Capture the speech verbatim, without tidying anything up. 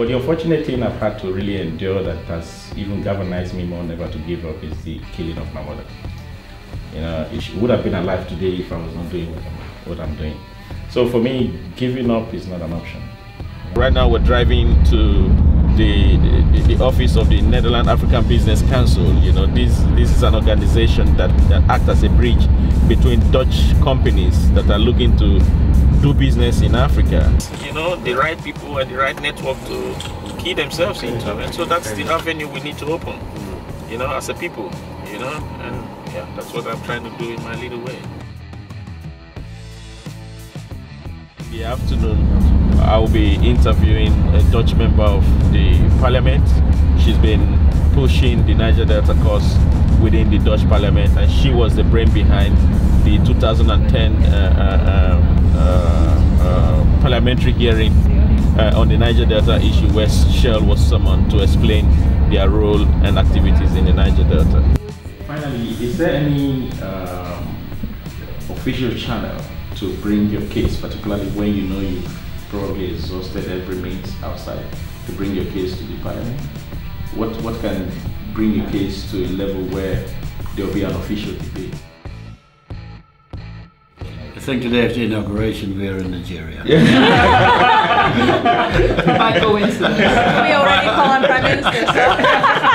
But the unfortunate thing I've had to really endure that has even galvanized me more never to give up is the killing of my mother. You know, she would have been alive today if I was not doing what I'm, what I'm doing. So for me, giving up is not an option. Right now we're driving to the, the, the office of the Netherlands African Business Council. You know, this, this is an organization that, that acts as a bridge between Dutch companies that are looking to do business in Africa. You know, the right people and the right network to, to key themselves into. And so that's the avenue we need to open, you know, as a people, you know, and yeah, that's what I'm trying to do in my little way. In the afternoon, I'll be interviewing a Dutch member of the parliament. She's been pushing the Niger Delta cause within the Dutch parliament, and she was the brain behind the two thousand ten uh, uh, uh, uh, parliamentary hearing uh, on the Niger Delta issue, where Shell was summoned to explain their role and activities in the Niger Delta. Finally, is there any um, official channel to bring your case, particularly when you know you probably exhausted every means outside, to bring your case to the parliament? What, what can bring your case to a level where there will be an official debate? I think today at the inauguration we are in Nigeria. By coincidence. We already call him Prime Minister, so.